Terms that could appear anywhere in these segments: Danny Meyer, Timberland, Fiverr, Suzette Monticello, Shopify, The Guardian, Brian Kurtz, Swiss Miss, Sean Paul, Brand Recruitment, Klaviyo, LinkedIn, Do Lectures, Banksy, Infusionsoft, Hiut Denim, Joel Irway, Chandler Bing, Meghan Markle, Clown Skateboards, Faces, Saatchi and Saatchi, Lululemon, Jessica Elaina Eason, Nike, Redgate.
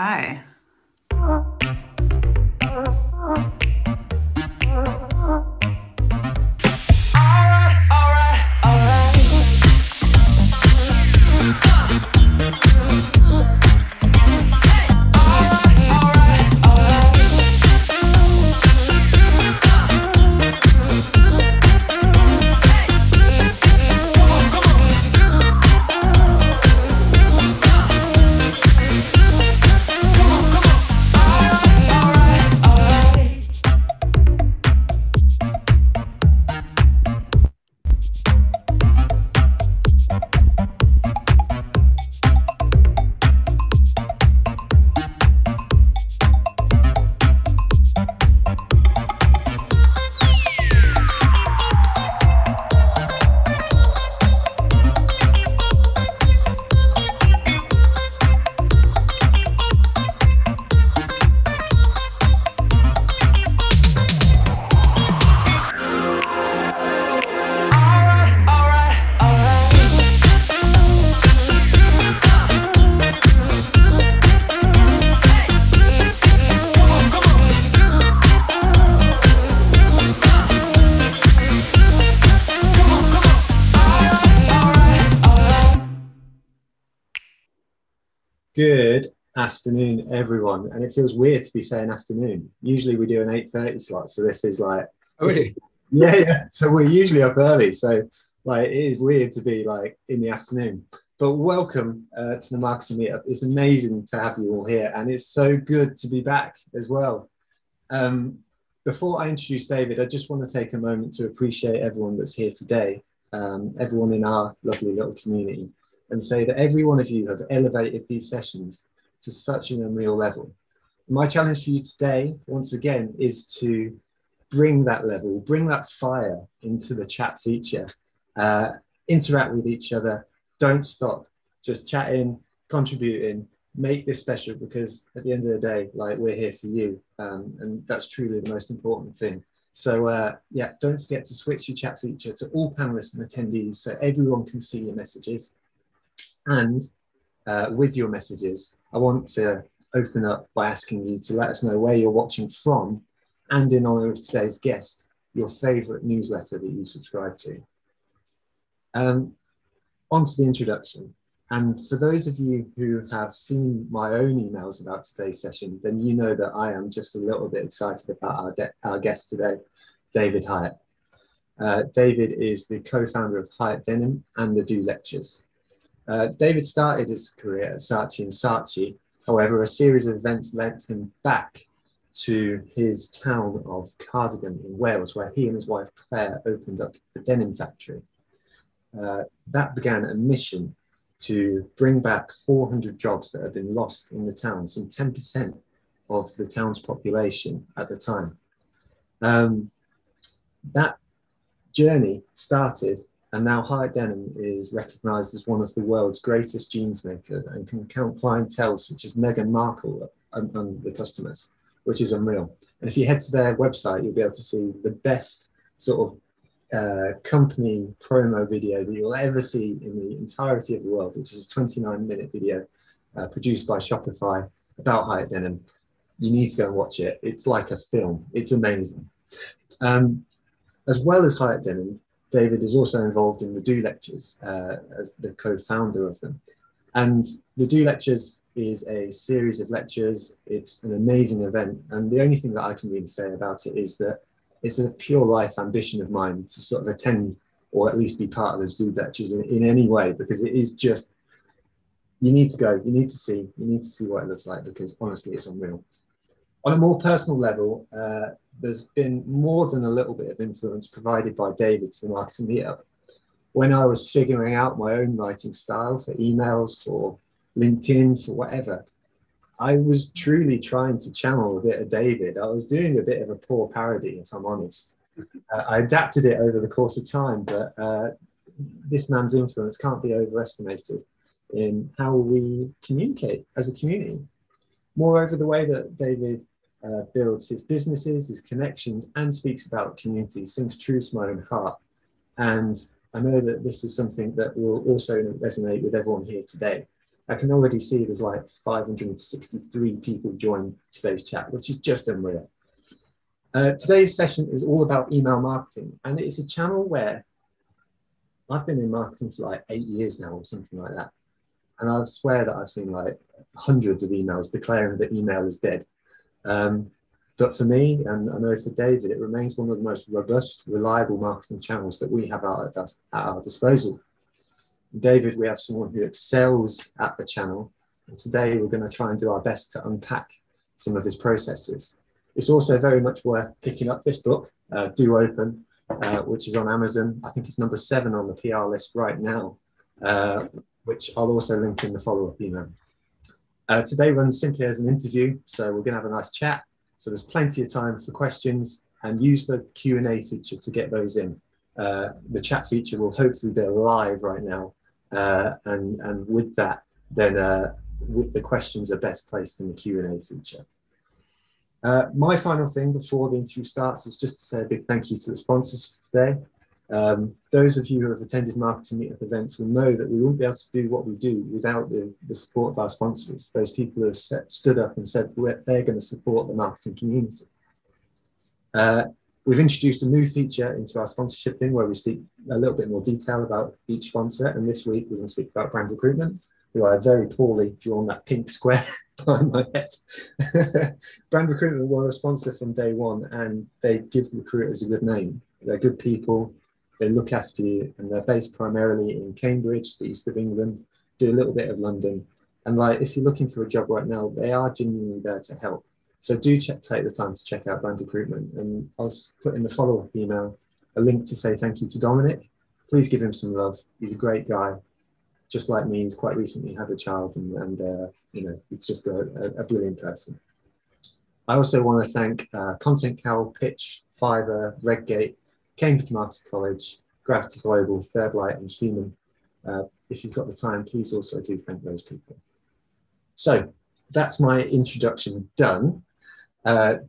Hi. Good afternoon, everyone. And it feels weird to be saying afternoon. Usually we do an 8:30 slot, so this is like... Oh, really? Yeah, so we're usually up early, so like it is weird to be like in the afternoon. But welcome to the Marketing Meetup. It's amazing to have you all here, and it's so good to be back as well. Before I introduce David, I just want to take a moment to appreciate everyone that's here today, everyone in our lovely little community, and say that every one of you have elevated these sessions to such an unreal level. My challenge for you today, once again, is to bring that level, bring that fire into the chat feature. Interact with each other, don't stop, just chat in, contributing, make this special, because at the end of the day, like, we're here for you, and that's truly the most important thing. So yeah, don't forget to switch your chat feature to all panelists and attendees so everyone can see your messages. And with your messages, I want to open up by asking you to let us know where you're watching from, and in honor of today's guest, your favorite newsletter that you subscribe to. On to the introduction. And for those of you who have seen my own emails about today's session, then you know that I am just a little bit excited about our guest today, David Hieatt. David is the co-founder of Hiut Denim and the Do Lectures. David started his career at Saatchi and Saatchi. However, a series of events led him back to his town of Cardigan in Wales, where he and his wife Clare opened up a denim factory. That began a mission to bring back 400 jobs that had been lost in the town, some 10% of the town's population at the time. That journey started, and now Hiut Denim is recognised as one of the world's greatest jeans makers and can count clientele such as Meghan Markle among the customers, which is unreal. And if you head to their website, you'll be able to see the best sort of company promo video that you'll ever see in the entirety of the world, which is a 29-minute video produced by Shopify about Hiut Denim. You need to go and watch it. It's like a film. It's amazing. As well as Hiut Denim, David is also involved in the Do Lectures as the co-founder of them. And the Do Lectures is a series of lectures. It's an amazing event. And the only thing that I can really say about it is that it's a pure life ambition of mine to sort of attend, or at least be part of those Do Lectures in any way, because it is just, you need to go, you need to see what it looks like, because honestly, it's unreal. On a more personal level, there's been more than a little bit of influence provided by David to the Marketing Meetup. When I was figuring out my own writing style for emails, for LinkedIn, for whatever, I was truly trying to channel a bit of David. I was doing a bit of a poor parody, if I'm honest. I adapted it over the course of time, but this man's influence can't be overestimated in how we communicate as a community. Moreover, the way that David builds his businesses, his connections, and speaks about community sings true to my own heart. And I know that this is something that will also resonate with everyone here today. I can already see there's like 563 people joined today's chat, which is just unreal. Today's session is all about email marketing, and it's a channel where I've been in marketing for like 8 years now or something like that. And I swear that I've seen like hundreds of emails declaring that email is dead. But for me, and I know for David, it remains one of the most robust, reliable marketing channels that we have at our disposal. David, we have someone who excels at the channel, and today we're going to try and do our best to unpack some of his processes. It's also very much worth picking up this book, Do Open, which is on Amazon. I think it's number 7 on the PR list right now, which I'll also link in the follow-up email. Today runs simply as an interview, so we're going to have a nice chat. So there's plenty of time for questions, and use the Q&A feature to get those in. The chat feature will hopefully be live right now. And with that, then the questions are best placed in the Q&A feature. My final thing before the interview starts is just to say a big thank you to the sponsors for today. Those of you who have attended Marketing Meetup events will know that we wouldn't be able to do what we do without the support of our sponsors, those people who have stood up and said they're going to support the marketing community. We've introduced a new feature into our sponsorship thing where we speak a little bit more detail about each sponsor, and this week we're going to speak about Brand Recruitment, who I very poorly drawn that pink square behind my head. Brand Recruitment were a sponsor from day one, and they give recruiters a good name. They're good people. They look after you, and they're based primarily in Cambridge, the east of England, do a little bit of London. And like, if you're looking for a job right now, they are genuinely there to help. So do take the time to check out Brand Recruitment. And I'll put in the follow-up email a link to say thank you to Dominic. Please give him some love. He's a great guy. Just like me, he's quite recently had a child, and you know, he's just a brilliant person. I also want to thank ContentCal, Pitch, Fiverr, Redgate, Cambridge Martin College, Gravity Global, Third Light, and Human. If you've got the time, please also do thank those people. So that's my introduction done.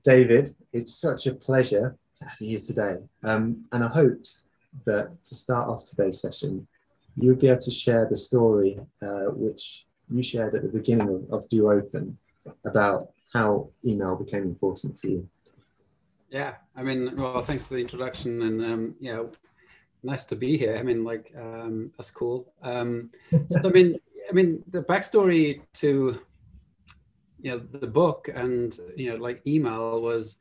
David, it's such a pleasure to have you here today. And I hoped that to start off today's session, you would be able to share the story which you shared at the beginning of Do Open about how email became important for you. Yeah, I mean, well, thanks for the introduction, and yeah, nice to be here. I mean, like, that's cool. So, I mean, the backstory to, you know, the book and, you know, like email was,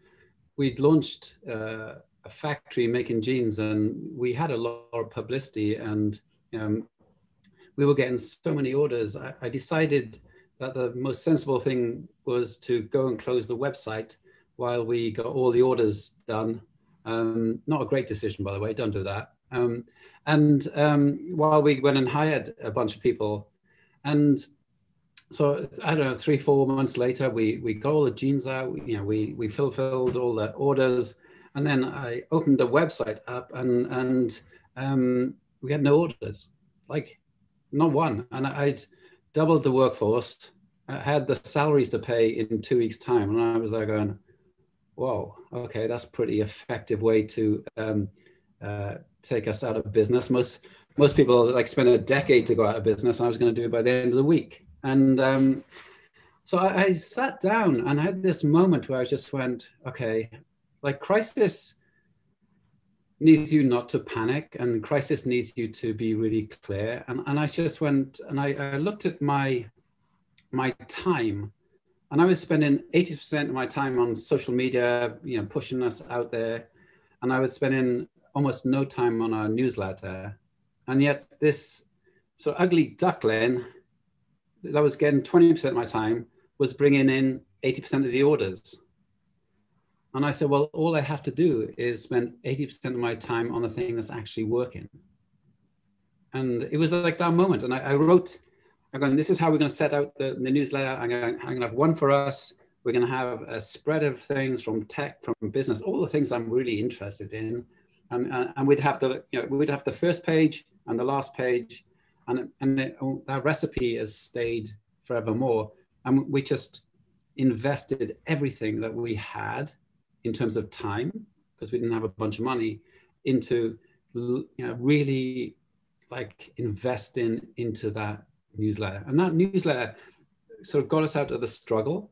we'd launched a factory making jeans, and we had a lot of publicity, and we were getting so many orders. I decided that the most sensible thing was to go and close the website while we got all the orders done. Not a great decision, by the way, don't do that. While we went and hired a bunch of people. And so, I don't know, 3-4 months later, we got all the jeans out, you know, we fulfilled all the orders. And then I opened the website up, and we had no orders, like not one. And I'd doubled the workforce. I had the salaries to pay in 2 weeks' time. And I was like going, whoa, okay, that's pretty effective way to take us out of business. Most people like spend a decade to go out of business. I was going to do it by the end of the week. And so I sat down and I had this moment where I just went, okay, like crisis needs you not to panic, and crisis needs you to be really clear. And I just went and I looked at my time. And I was spending 80% of my time on social media, you know, pushing us out there. And I was spending almost no time on our newsletter. And yet this so ugly duckling that was getting 20% of my time was bringing in 80% of the orders. And I said, well, all I have to do is spend 80% of my time on the thing that's actually working. And it was like that moment. And I wrote, I'm going, this is how we're going to set out the newsletter. I'm going to have one for us. We're going to have a spread of things from tech, from business, all the things I'm really interested in. And we'd have the, you know, we'd have the first page and the last page, and that recipe has stayed forevermore. And we just invested everything that we had in terms of time, because we didn't have a bunch of money, into, you know, really like investing into that newsletter. And that newsletter sort of got us out of the struggle.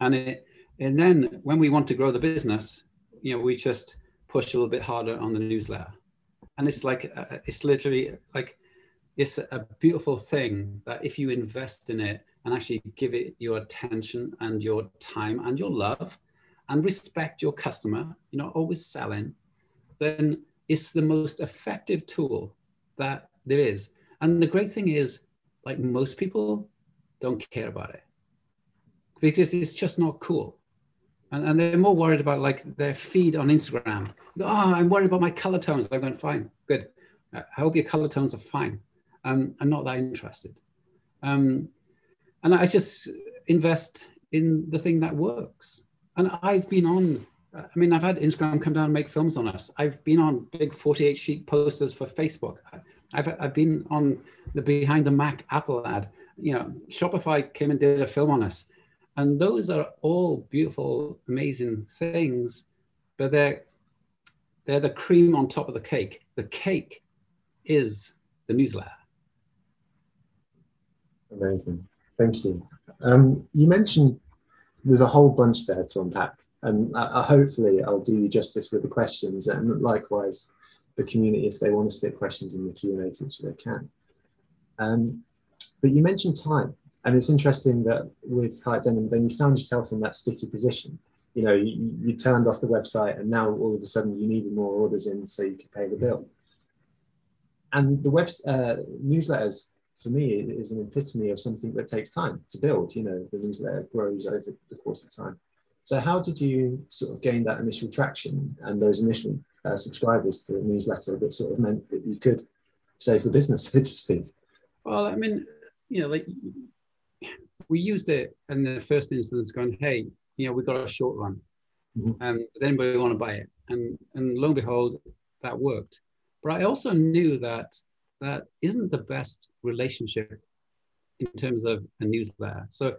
And then when we want to grow the business, you know, we just push a little bit harder on the newsletter. And it's like, it's literally like, it's a beautiful thing that if you invest in it and actually give it your attention and your time and your love and respect your customer, you're not always selling, then it's the most effective tool that there is. And the great thing is, like, most people don't care about it because it's just not cool. And they're more worried about like their feed on Instagram. Oh, I'm worried about my color tones. I'm going, fine, good. I hope your color tones are fine. I'm not that interested. And I just invest in the thing that works. And I've been on, I mean, I've had Instagram come down and make films on us. I've been on big 48-sheet posters for Facebook. I've been on the Behind the Mac Apple ad. You know, Shopify came and did a film on us. And those are all beautiful, amazing things, but they're the cream on top of the cake. The cake is the newsletter. Amazing. Thank you. You mentioned there's a whole bunch there to unpack, and hopefully I'll do you justice with the questions, and likewise the community, if they want to stick questions in the Q&A feature, they can. But you mentioned time, and it's interesting that with Hiut Denim, then you found yourself in that sticky position. You know, you turned off the website, and now all of a sudden you needed more orders in so you could pay the bill. And the newsletters, for me, is an epitome of something that takes time to build. You know, the newsletter grows over the course of time. So how did you sort of gain that initial traction and those initial subscribers to the newsletter that sort of meant that you could save the business, so to speak? Well, I mean, you know, like, we used it in the first instance going, hey, you know, we've got a short run. Mm-hmm. Does anybody want to buy it? And lo and behold, that worked. But I also knew that that isn't the best relationship in terms of a newsletter. So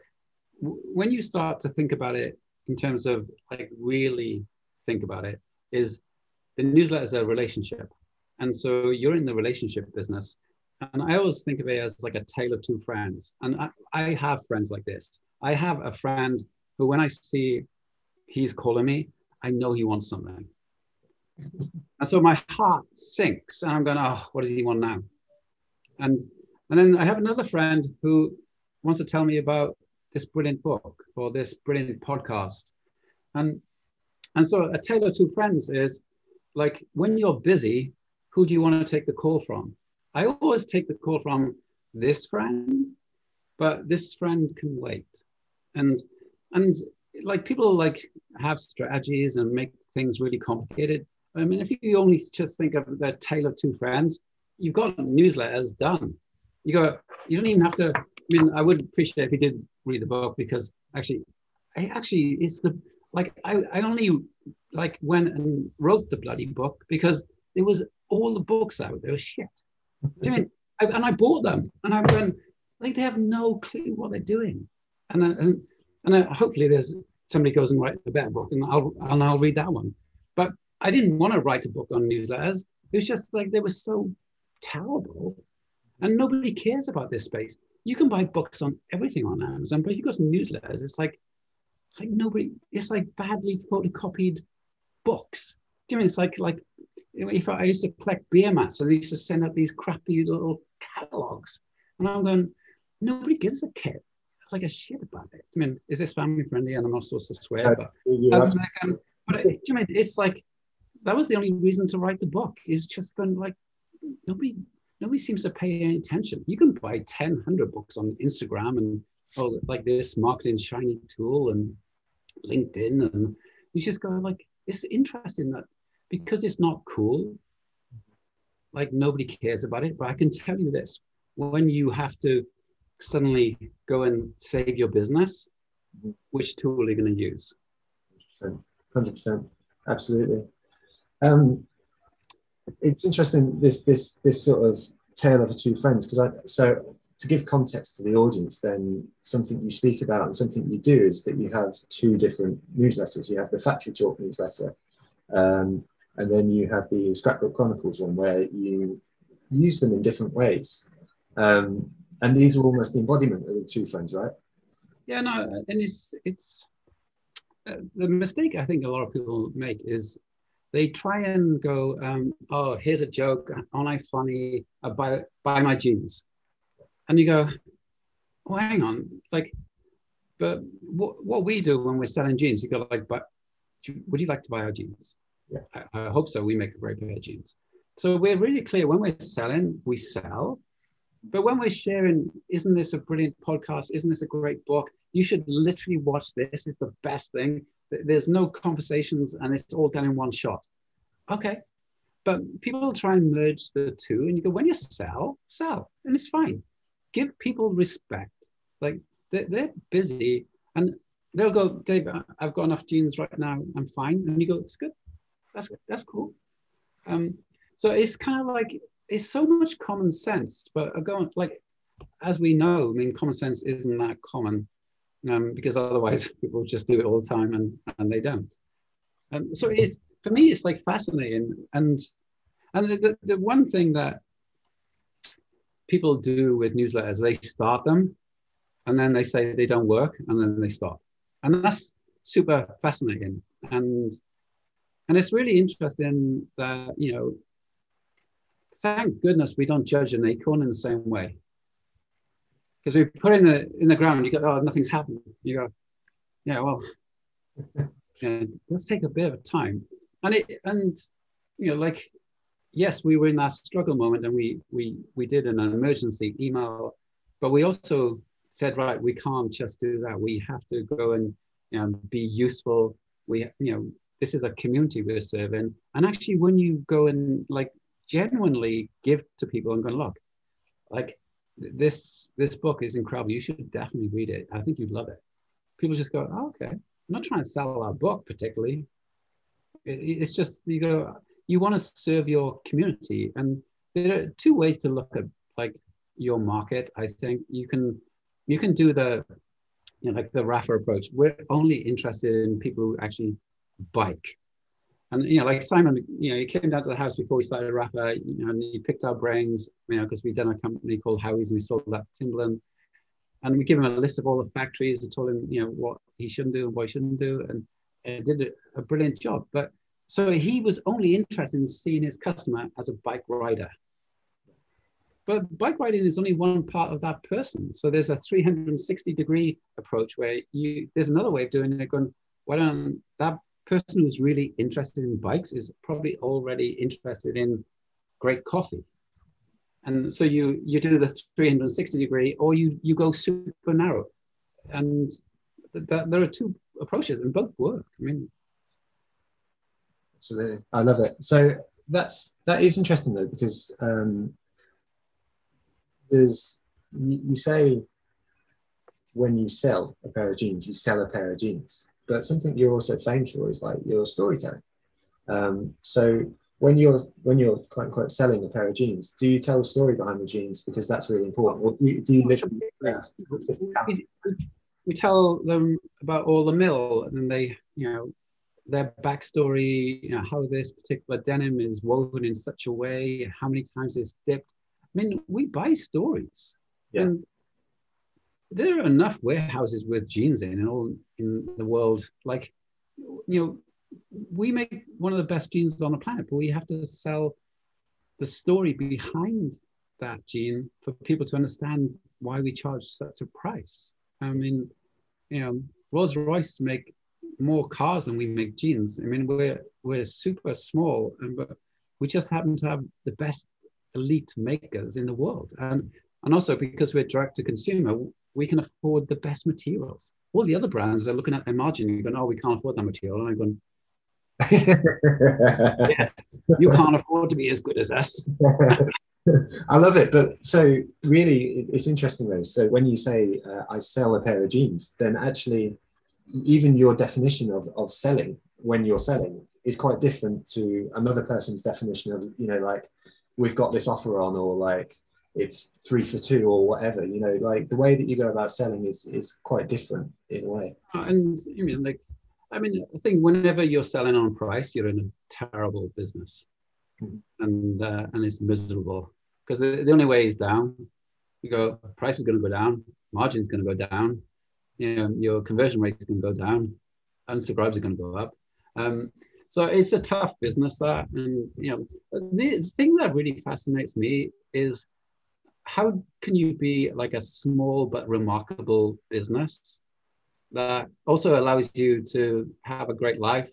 when you start to think about it in terms of like really think about it, is the newsletter is a relationship. And so you're in the relationship business. And I always think of it as like a tale of two friends. And I have friends like this. I have a friend who, when I see he's calling me, I know he wants something. And so my heart sinks and I'm going, oh, what does he want now? And then I have another friend who wants to tell me about this brilliant book or this brilliant podcast. And so a tale of two friends is like, when you're busy, who do you want to take the call from? I always take the call from this friend, but this friend can wait. And like, people like have strategies and make things really complicated. I mean, if you only just think of the tale of two friends, you've got newsletters done. You don't even have to. I mean, I would appreciate if you did read the book, because actually it's the, like, I only like went and wrote the bloody book because there was all the books out. They were shit. I mean, and I bought them, and I went, like, they have no clue what they're doing. And hopefully there's somebody goes and writes a better book, and I'll read that one. But I didn't want to write a book on newsletters. It was just like, they were so terrible, and nobody cares about this space. You can buy books on everything on Amazon, but if you go to newsletters, it's like nobody. It's like badly photocopied books. Do you mean, it's like if I used to collect beer mats, and they used to send out these crappy little catalogs, and I'm going, nobody gives a kit. Like a shit about it. I mean, is this family friendly? And I'm not supposed to swear, but I mean, it's like, that was the only reason to write the book. It's just been like, nobody seems to pay any attention. You can buy 100 books on Instagram and like this marketing shiny tool and LinkedIn, and you just go like, it's interesting that because it's not cool, like nobody cares about it. But I can tell you this: when you have to suddenly go and save your business, which tool are you going to use? 100%, absolutely. It's interesting, this sort of tale of two friends, because so to give context to the audience, then something you speak about and something you do is that you have two different newsletters. You have the Factory Talk newsletter, and then you have the Scrapbook Chronicles one, where you use them in different ways. And these are almost the embodiment of the two phones, right? Yeah, no, and it's the mistake I think a lot of people make is they try and go, oh, here's a joke, aren't I funny, buy my jeans. And you go, oh, hang on, like, but what we do when we're selling jeans, you go like, but would you like to buy our jeans? Yeah. I hope so, we make a great pair of jeans. So we're really clear, when we're selling, we sell. But when we're sharing, isn't this a brilliant podcast? Isn't this a great book? You should literally watch this. It's the best thing. There's no conversations and it's all done in one shot. Okay. But people try and merge the two and you go, when you sell, sell. And it's fine. Give people respect. Like they're busy and they'll go, Dave, I've got enough jeans right now. I'm fine. And you go, it's good. That's good. That's cool. So it's kind of like, it's so much common sense, but like, as we know, I mean, common sense isn't that common because otherwise people just do it all the time and they don't. So it's, for me, it's like fascinating. And the one thing that people do with newsletters, they start them and then they say they don't work and then they stop. And that's super fascinating. And it's really interesting that, you know, thank goodness we don't judge an acorn in the same way. Because we put in the ground, you go, oh, nothing's happened. You go, yeah, well, yeah, let's take a bit of time. And you know, like, yes, we were in that struggle moment and we did an emergency email, but we also said, right, we can't just do that. We have to go and be useful. We, you know, this is a community we're serving. And actually when you go and like, genuinely give to people and go, look, like this book is incredible. You should definitely read it. I think you'd love it. People just go, oh, okay. I'm not trying to sell our book particularly. It's just, you go, you want to serve your community. And there are two ways to look at like your market. I think you can do the, you know, like the Rafa approach. We're only interested in people who actually bike. And, you know, like Simon, you know, he came down to the house before we started Rafa, you know, and he picked our brains, you know, because we'd done a company called Howie's and we sold that to Timberland. And we gave him a list of all the factories and told him, you know, what he shouldn't do and what he shouldn't do. And did a brilliant job. But so he was only interested in seeing his customer as a bike rider. But bike riding is only one part of that person. So there's a 360-degree approach where there's another way of doing it going, why don't that person who's really interested in bikes is probably already interested in great coffee. And so you do the 360-degree or you go super narrow. And there are two approaches and both work. I mean. Absolutely. I love it. So that is interesting though, because you say when you sell a pair of jeans, you sell a pair of jeans. But something you're also famed for is like your storytelling. So when you're quote unquote selling a pair of jeans, do you tell the story behind the jeans because that's really important? Or do you literally? We tell them about all the mill and they, you know, their backstory, you know, how this particular denim is woven in such a way, how many times it's dipped. I mean, we buy stories. Yeah. And there are enough warehouses with jeans in the world. Like, you know, we make one of the best jeans on the planet, but we have to sell the story behind that jean for people to understand why we charge such a price. I mean, you know, Rolls-Royce make more cars than we make jeans. I mean, we're super small, but we just happen to have the best elite makers in the world. And also because we're direct to consumer, we can afford the best materials. All the other brands are looking at their margin and going, oh, we can't afford that material. And I'm going, yes, you can't afford to be as good as us. I love it. But so really, it's interesting though. So when you say I sell a pair of jeans, then actually even your definition of selling when you're selling is quite different to another person's definition of, you know, like we've got this offer on or like, it's 3 for 2 or whatever, you know, like the way that you go about selling is quite different in a way. And you mean, like, I mean, I think whenever you're selling on price, you're in a terrible business. Mm-hmm. And it's miserable because the only way is down. you go, price is going to go down, margin is going to go down, you know, your conversion rate is going to go down, unsubscribes are going to go up. So it's a tough business, that. And you know, the thing that really fascinates me is how can you be like a small but remarkable business that also allows you to have a great life?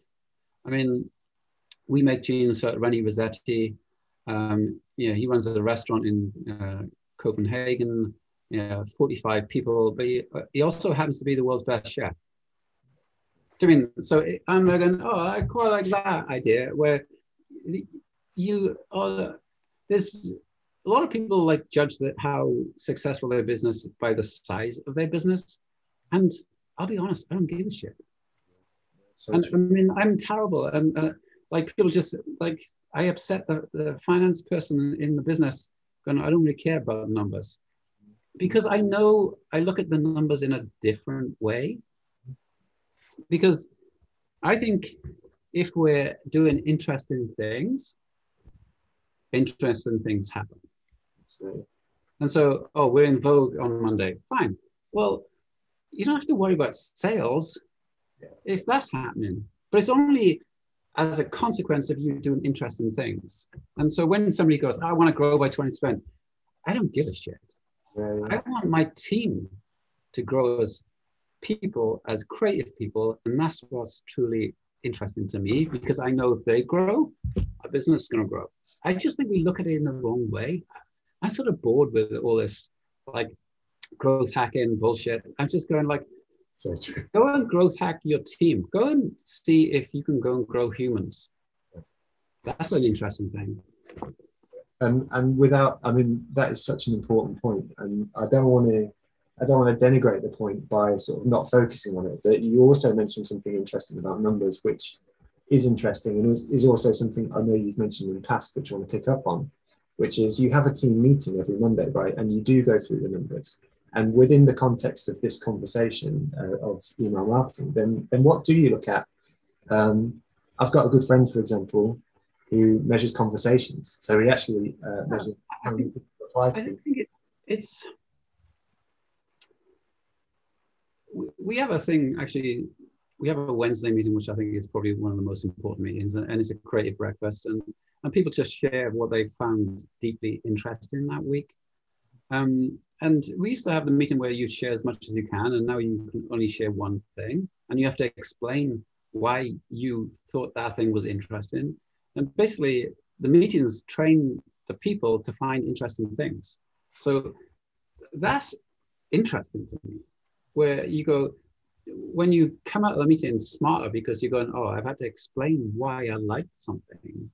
I mean, we make jeans for Renny Rossetti. You know, he runs a restaurant in Copenhagen, you know, 45 people, but he also happens to be the world's best chef. So, I mean, so I'm going, oh, I quite like that idea where you are, there's a lot of people like judge that how successful their business is by the size of their business. And I'll be honest, I don't give a shit. So and, I mean, I'm terrible. And like people just like, I upset the finance person in the business going, I don't really care about numbers, because I know I look at the numbers in a different way. Because I think if we're doing interesting things happen. Absolutely. And so, oh, we're in Vogue on Monday. Fine. Well, you don't have to worry about sales if that's happening. But it's only as a consequence of you doing interesting things. And so when somebody goes, I want to grow by 20%, I don't give a shit. Right. I want my team to grow as people, as creative people, and that's what's truly interesting to me, because I know if they grow, our business is going to grow. I just think we look at it in the wrong way. I'm sort of bored with all this like growth hacking bullshit. I'm just going like, so true. Go and growth hack your team. Go and see if you can go and grow humans. That's an interesting thing. And without, I mean, that is such an important point, and I don't want to denigrate the point by sort of not focusing on it, but you also mentioned something interesting about numbers, which is interesting and is also something I know you've mentioned in the past, which I want to pick up on, which is you have a team meeting every Monday, right? And you do go through the numbers. And within the context of this conversation of email marketing, then what do you look at? I've got a good friend, for example, who measures conversations. So he actually measures how many people reply to. I think it's... We have a thing, actually, we have a Wednesday meeting, which I think is probably one of the most important meetings, and it's a creative breakfast, and people just share what they found deeply interesting that week. And we used to have the meeting where you share as much as you can, and now you can only share one thing, and you have to explain why you thought that thing was interesting. And basically, the meetings train the people to find interesting things. So that's interesting to me. Where you go, when you come out of the meeting smarter, because you're going, oh, I've had to explain why I liked something.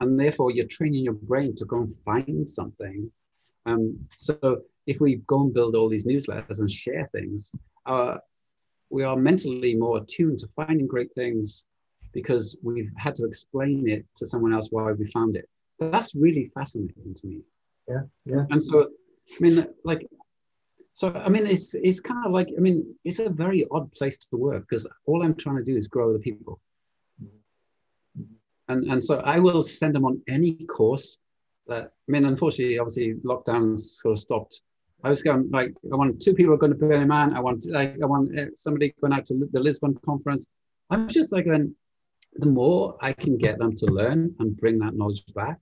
And therefore you're training your brain to go and find something. So if we go and build all these newsletters and share things, we are mentally more attuned to finding great things because we've had to explain it to someone else why we found it. But that's really fascinating to me. Yeah, yeah. And so, I mean, like, so, I mean, it's kind of like, I mean, it's a very odd place to work because all I'm trying to do is grow the people. And so I will send them on any course that, I mean, unfortunately, obviously lockdowns sort of stopped. I was going like, I want 2 people going to Berlin. I want somebody going out to the Lisbon conference. I'm just like, then the more I can get them to learn and bring that knowledge back,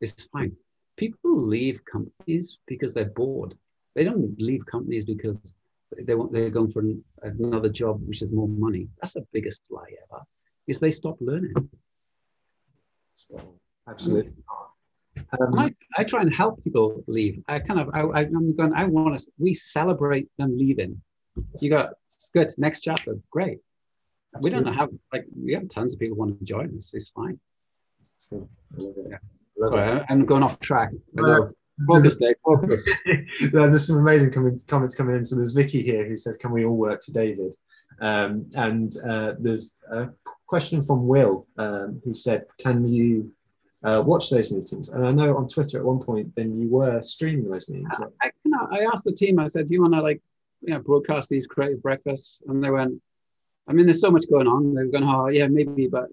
it's fine. People leave companies because they're bored. They don't leave companies because they're going for another job, which is more money. That's the biggest lie ever, is they stop learning. Absolutely. I try and help people leave. We celebrate them leaving. You go, good, next chapter, great. Absolutely. We have tons of people who want to join us. It's fine. Absolutely. I love it. Yeah. Sorry, I'm going off track. Focus, Dave, focus. There's some amazing comments coming in. So there's Vicky here who says, can we all work for David? And there's a question from Will who said, can you watch those meetings? And I know on Twitter at one point, then you were streaming those meetings. Right? I asked the team, I said, do you want to broadcast these creative breakfasts? And they went, I mean, there's so much going on. They were going, oh yeah, maybe, but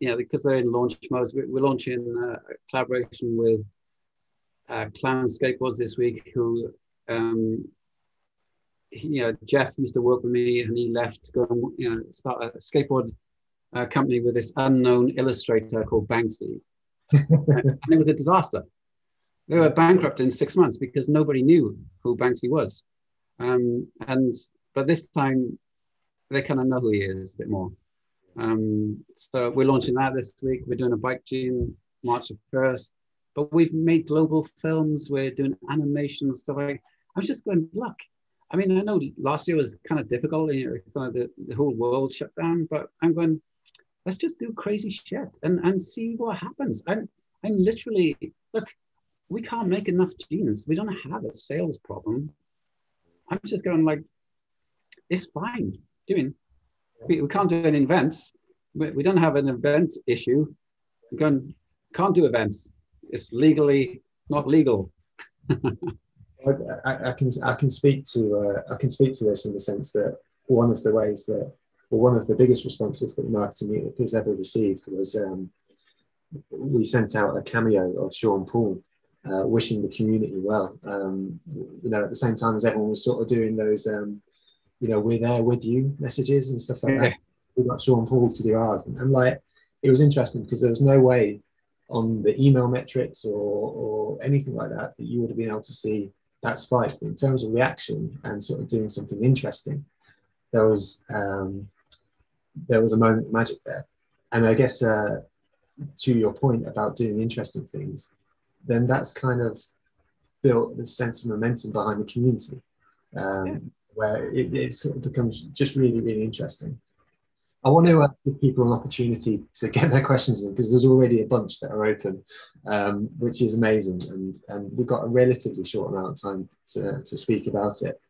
because they're in launch mode, we're launching a collaboration with Clown Skateboards this week, who Jeff used to work with me, and he left to go and start a skateboard company with this unknown illustrator called Banksy. And it was a disaster. They were bankrupt in 6 months because nobody knew who Banksy was. But this time they kind of know who he is a bit more. So we're launching that this week. We're doing a bike gym March the 1st. But we've made global films. We're doing animation and stuff like that. I'm just going, luck. I mean, I know last year was kind of difficult. The whole world shut down. But I'm going, let's just do crazy shit and see what happens. I'm literally, look, we can't make enough jeans. We don't have a sales problem. I'm just going like, it's fine. We can't do any events. We don't have an event issue. We're going, can't do events. It's legally not legal. I can speak to this in the sense that one of the biggest responses that the Marketing Meetup has ever received was we sent out a cameo of Sean Paul wishing the community well. At the same time as everyone was sort of doing those, we're there with you messages and stuff like that. We got Sean Paul to do ours, and it was interesting because there was no way on the email metrics or anything like that that you would have been able to see that spike. But in terms of reaction and sort of doing something interesting, there was a moment of magic there. And I guess to your point about doing interesting things, then that's kind of built the sense of momentum behind the community, where it sort of becomes just really, really interesting. I want to give people an opportunity to get their questions in because there's already a bunch that are open, which is amazing. And we've got a relatively short amount of time to speak about it.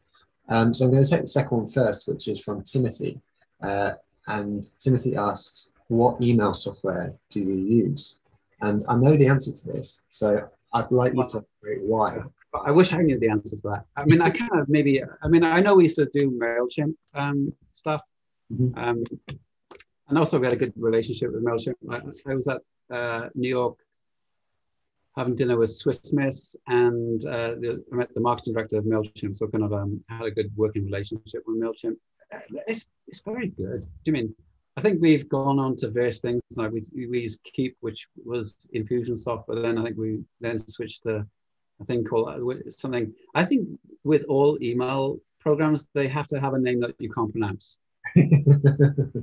So I'm going to take the second one first, which is from Timothy. And Timothy asks, what email software do you use? And I know the answer to this, so I'd like you to elaborate why. I wish I knew the answer to that. I mean, I know we used to do MailChimp stuff. Mm-hmm. And also we had a good relationship with MailChimp. I was at New York having dinner with Swiss Miss, and I met the marketing director of MailChimp, so kind of had a good working relationship with MailChimp. It's very good. I think we've gone on to various things, like we use Keep, which was Infusionsoft, but then I think we then switched to a thing called something. I think with all email programs, they have to have a name that you can't pronounce.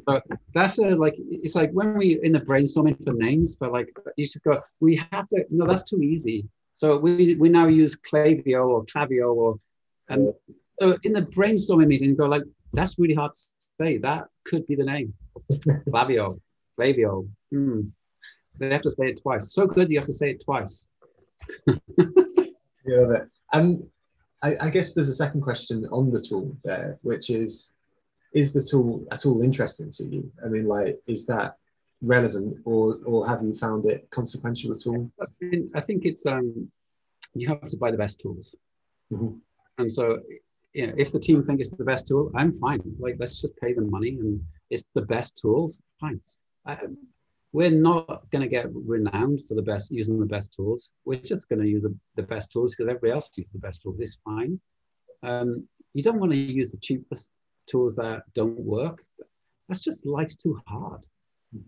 But that's it's like when we in the brainstorming for names, but you just go, we have to, no, that's too easy. So we now use Klaviyo or Klaviyo, and so in the brainstorming meeting, you go like, that's really hard to say. That could be the name. Klaviyo. They have to say it twice. So good, you have to say it twice. Yeah, and I guess there's a second question on the tool there, which is the tool at all interesting to you? I mean, is that relevant, or have you found it consequential at all? I think it's, you have to buy the best tools. Mm-hmm. And so, if the team think it's the best tool, I'm fine. Let's just pay them money and it's the best tools, fine. We're not going to get renowned for using the best tools. We're just going to use the best tools because everybody else uses the best tools. It's fine. You don't want to use the cheapest tools that don't work. That's just, life's too hard.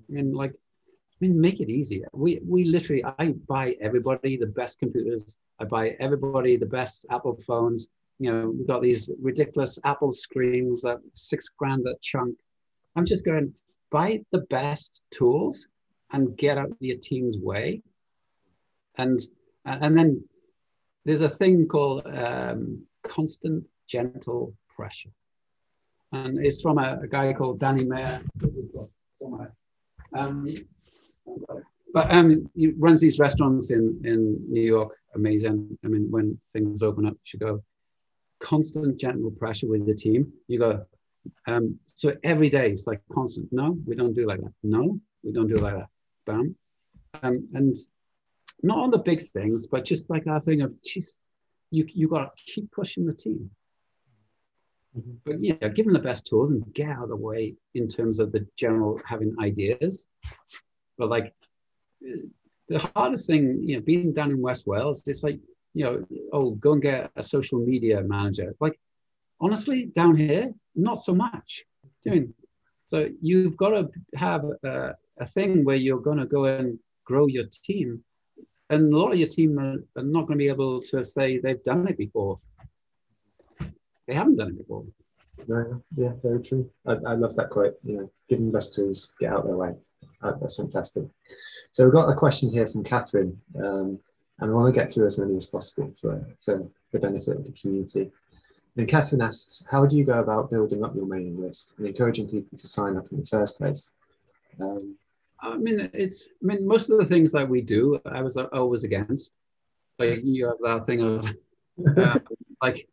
Make it easier. We literally, I buy everybody the best computers. I buy everybody the best Apple phones. We've got these ridiculous Apple screens at $6,000 a chunk. I'm just going, buy the best tools and get out of your team's way. And then there's a thing called constant gentle pressure. And it's from a guy called Danny Meyer, he runs these restaurants in New York. Amazing. I mean, when things open up, you go, constant gentle pressure with the team. You go, so every day it's like constant. No, we don't do it like that. No, we don't do it like that. Bam. And not on the big things, but just like our thing of, geez, you got to keep pushing the team. Mm-hmm. But give them the best tools and get out of the way in terms of the general having ideas. But the hardest thing, being down in West Wales, it's like you know, oh, go and get a social media manager. Like, honestly, down here, not so much. I mean, so you've got to have a thing where you're going to go and grow your team. And a lot of your team are not going to be able to say they've done it before. They haven't done it before. No, yeah, very true. I love that quote, you know, give investors, get out of their way. That's fantastic. So we've got a question here from Catherine, and we want to get through as many as possible for the benefit of the community. And Catherine asks, how do you go about building up your mailing list and encouraging people to sign up in the first place? I mean, most of the things that we do, I was always against. Like, you have that thing of, like,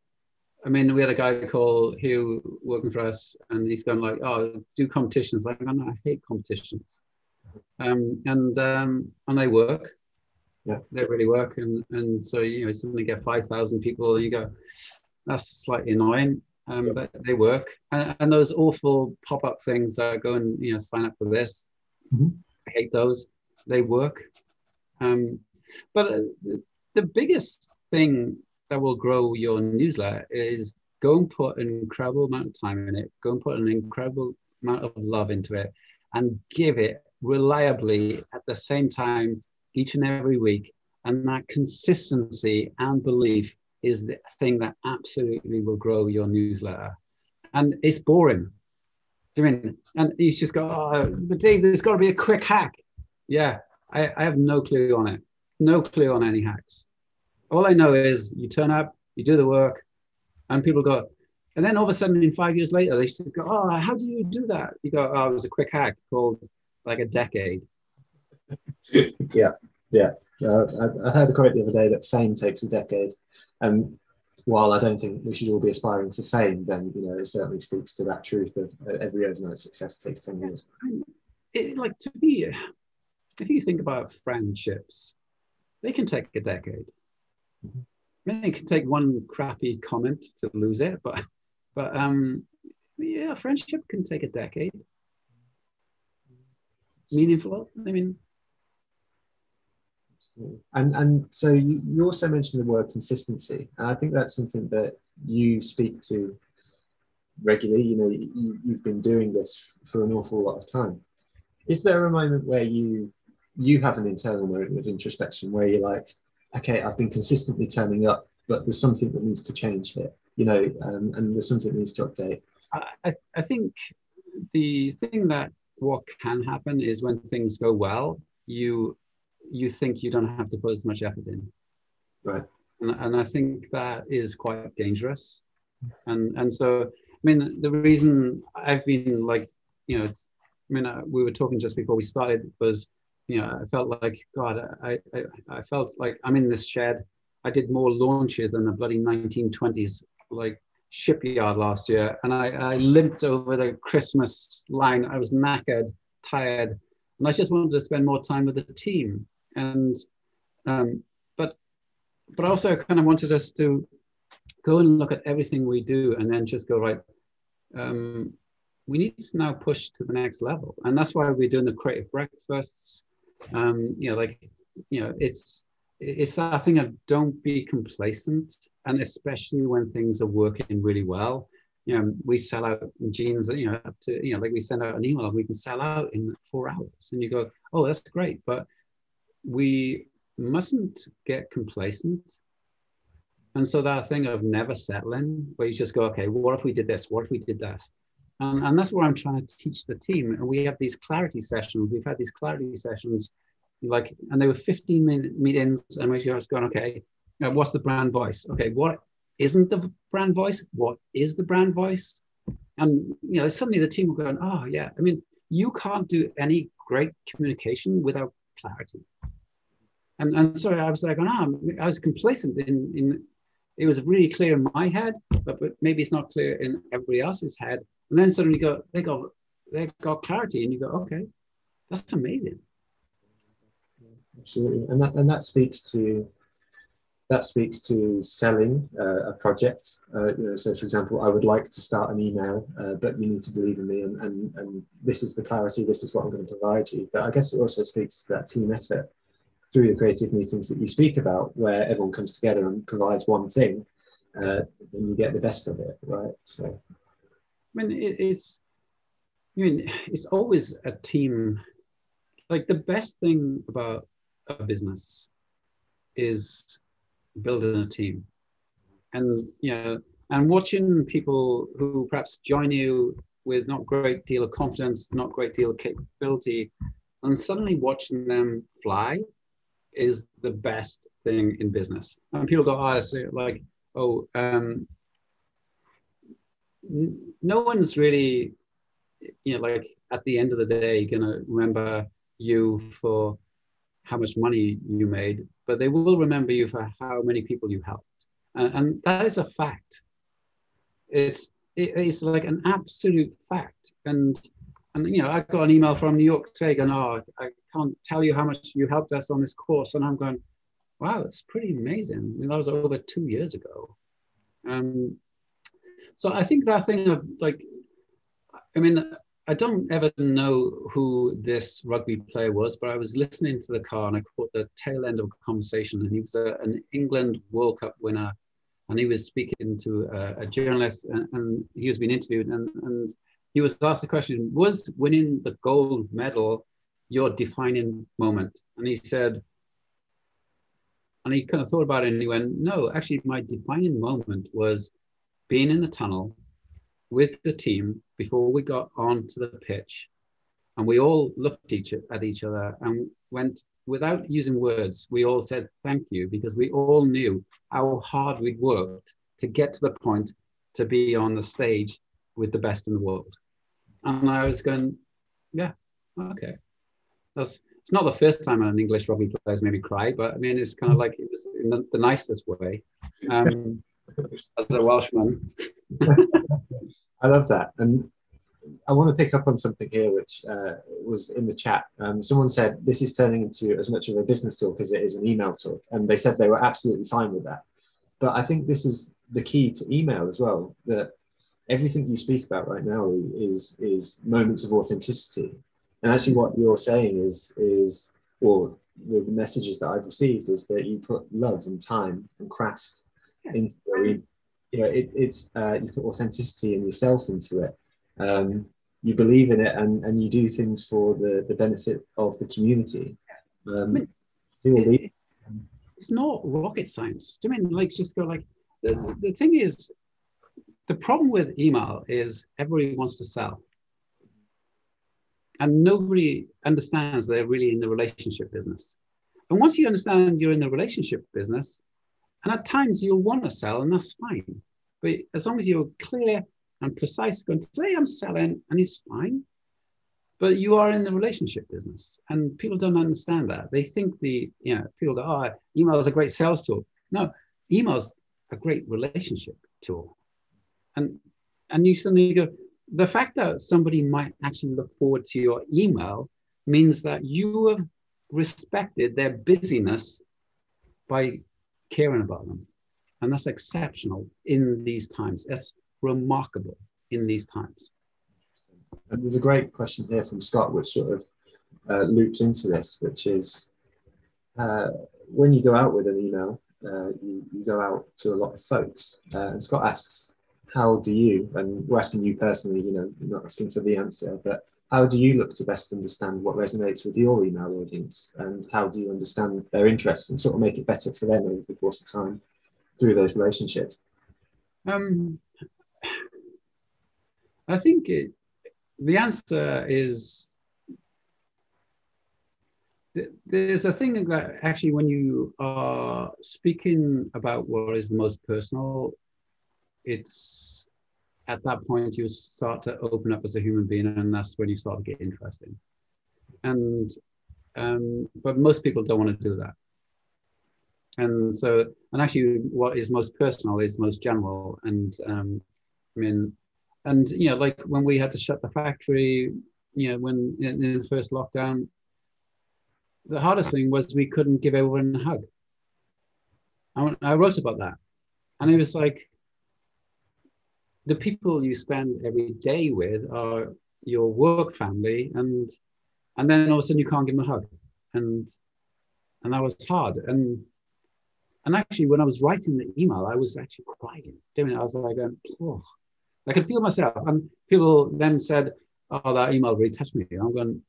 I mean, we had a guy called Hugh working for us, and he's going like, "Oh, do competitions." Like, no, I hate competitions, and they work. Yeah, they really work, and so, you know, suddenly get 5,000 people, and you go, that's slightly annoying, but they work. And those awful pop-up things that go and, you know, sign up for this. Mm-hmm. I hate those. They work, but the biggest thing that will grow your newsletter is go and put an incredible amount of time in it, go and put an incredible amount of love into it, and give it reliably at the same time each and every week. And that consistency and belief is the thing that absolutely will grow your newsletter. And it's boring. I mean, and you just go, oh, but Dave, there's got to be a quick hack. Yeah, I have no clue on it. No clue on any hacks. All I know is you turn up, you do the work, and people go, and then all of a sudden in 5 years later, they just go, oh, how do you do that? You go, oh, it was a quick hack called like a decade. Yeah, yeah. I heard a quote the other day that fame takes a decade. While I don't think we should all be aspiring for fame, then, you know, it certainly speaks to that truth of every overnight success takes 10 years. Like, to me, if you think about friendships, they can take a decade. Mm-hmm. I mean, it can take one crappy comment to lose it, but yeah, friendship can take a decade. Meaningful, I mean. And so you also mentioned the word consistency, and I think that's something that you speak to regularly. You know, you've been doing this for an awful lot of time. Is there a moment where you have an internal moment of introspection where you're like, okay, I've been consistently turning up, but there's something that needs to change here, you know, and there's something that needs to update? I think the thing that what can happen is when things go well, you think you don't have to put as much effort in, right? And I think that is quite dangerous. And so, I mean, the reason I've been like, you know, I mean, we were talking just before we started was, you know, I felt like, God, I felt like I'm in this shed. I did more launches than the bloody 1920s, like, shipyard last year. And I limped over the Christmas line. I was knackered, tired, and I just wanted to spend more time with the team. And but also kind of wanted us to go and look at everything we do and then just go, right, we need to now push to the next level. And that's why we're doing the creative breakfasts. You know, like, you know, it's that thing of don't be complacent, and especially when things are working really well. You know, we sell out jeans, you know, up to, you know, like, we send out an email and we can sell out in 4 hours, and you go, oh, that's great, but we mustn't get complacent. And so that thing of never settling, where you just go, okay, well, what if we did this? What if we did that? And that's what I'm trying to teach the team. And we have these clarity sessions. We've had these clarity sessions, like, and they were 15-minute meetings. And we just going, okay, now what's the brand voice? Okay, what isn't the brand voice? What is the brand voice? And, you know, suddenly the team were going, oh yeah. I mean, you can't do any great communication without clarity. And so I was like, oh, I was complacent in it was really clear in my head, but maybe it's not clear in everybody else's head. And then suddenly they got clarity, and you go, okay, that's amazing. Absolutely, and that speaks to selling a project. You know, so, for example, I would like to start an email, but you need to believe in me, and this is the clarity. This is what I'm going to provide you. But I guess it also speaks to that team effort through the creative meetings that you speak about, where everyone comes together and provides one thing, then you get the best of it, right? So, I mean, it's always a team. Like, the best thing about a business is building a team, and and watching people who perhaps join you with not a great deal of confidence, not a great deal of capability, and suddenly watching them fly is the best thing in business. And people go, no one's really, at the end of the day, gonna remember you for how much money you made, but they will remember you for how many people you helped. And that is a fact. It's like an absolute fact. And I got an email from New York today going, "Oh, I can't tell you how much you helped us on this course." And I'm going, wow, it's pretty amazing. That was over 2 years ago. So I think that thing of I don't ever know who this rugby player was, but I was listening to the car and I caught the tail end of a conversation, and he was an England World Cup winner, and he was speaking to a journalist, and he was being interviewed, and he was asked the question, "Was winning the gold medal your defining moment?" And he said, and he kind of thought about it, and he went, "No, actually my defining moment was being in the tunnel with the team before we got onto the pitch, and we all looked at each other and went, without using words, we all said thank you, because we all knew how hard we'd worked to get to the point to be on the stage with the best in the world." And I was going, yeah, okay. It's not the first time an English rugby player's made me cry, but I mean, it's kind of like, it was in the nicest way, as a Welshman. I love that. And I want to pick up on something here, which was in the chat. Someone said, this is turning into as much of a business talk as it is an email talk. And they said they were absolutely fine with that. But I think this is the key to email as well, that everything you speak about right now is moments of authenticity. And actually what you're saying is, or the messages that I've received, is that you put love and time and craft into it. You put authenticity in yourself into it. You believe in it, and you do things for the benefit of the community. It's not rocket science. Do you mean, the thing is, the problem with email is everybody wants to sell, and nobody understands they're really in the relationship business. And once you understand you're in the relationship business, and at times you'll want to sell, and that's fine. But as long as you're clear and precise, going, today I'm selling, and it's fine. But you are in the relationship business, and people don't understand that. They think people go, "Oh, email is a great sales tool." No, email's a great relationship tool. And you suddenly go, the fact that somebody might actually look forward to your email means that you have respected their busyness by caring about them. And that's exceptional in these times. That's remarkable in these times. And there's a great question here from Scott, which sort of loops into this, which is when you go out with an email, you go out to a lot of folks. And Scott asks, how do you, and we're asking you personally, not asking for the answer, but how do you look to best understand what resonates with your email audience, and how do you understand their interests and sort of make it better for them over the course of time through those relationships? I think the answer is, there's a thing that actually when you are speaking about what is the most personal, it's at that point you start to open up as a human being, and that's when you start to get interesting. And but most people don't want to do that. And so, and actually what is most personal is most general. And when we had to shut the factory, when in the first lockdown, the hardest thing was we couldn't give everyone a hug. I wrote about that, and it was like, the people you spend every day with are your work family, and then all of a sudden you can't give them a hug. And And that was hard. And actually, when I was writing the email, I was actually crying. I was like, oh, I could feel myself. And people then said, oh, that email really touched me. And I'm going,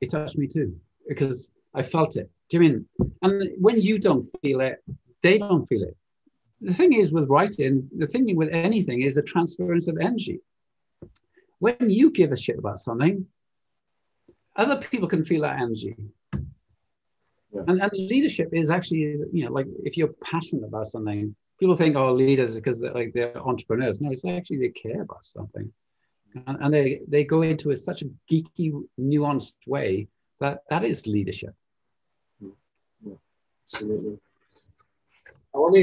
it touched me too, because I felt it. Do you mean? And when you don't feel it, they don't feel it. The thing is with writing, the thing with anything is the transference of energy. When you give a shit about something, other people can feel that energy. Yeah. And leadership is actually, you know, like if you're passionate about something, people think, oh, leaders, because they're, like, they're entrepreneurs. No, it's actually they care about something. And they go into it such a geeky, nuanced way that is leadership. Yeah, absolutely. I want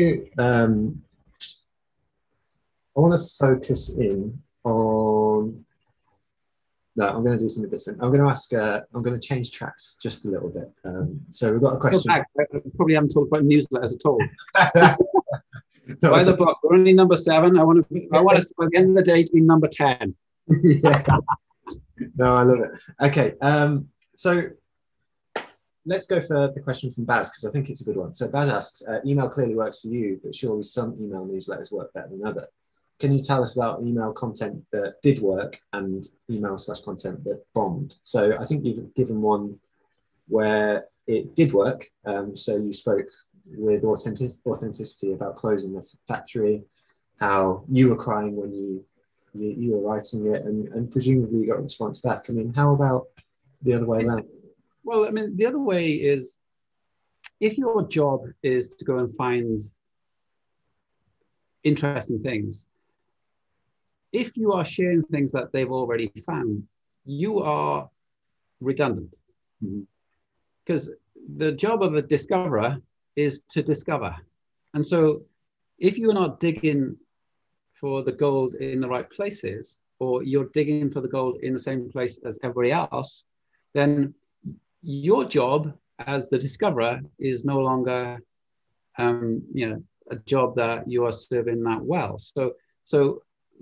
to focus in on. No, I'm going to do something different. I'm going to change tracks just a little bit. So we've got a question. I probably haven't talked about newsletters at all. By the book, we're only number 7. I want us by the end of the day to be number 10. Yeah. No, I love it. Okay, so. Let's go for the question from Baz, because I think it's a good one. So Baz asks, email clearly works for you, but surely some email newsletters work better than others. Can you tell us about email content that did work and email/content that bombed? So I think you've given one where it did work. So you spoke with authenticity about closing the factory, how you were crying when you were writing it, and presumably you got a response back. I mean, how about the other way around? Well, I mean, the other way is if your job is to go and find interesting things, if you are sharing things that they've already found, you are redundant. Because the job of a discoverer is to discover. And so if you're not digging for the gold in the right places, or you're digging for the gold in the same place as everybody else, then your job as the discoverer is no longer, you know, a job that you are serving that well. So,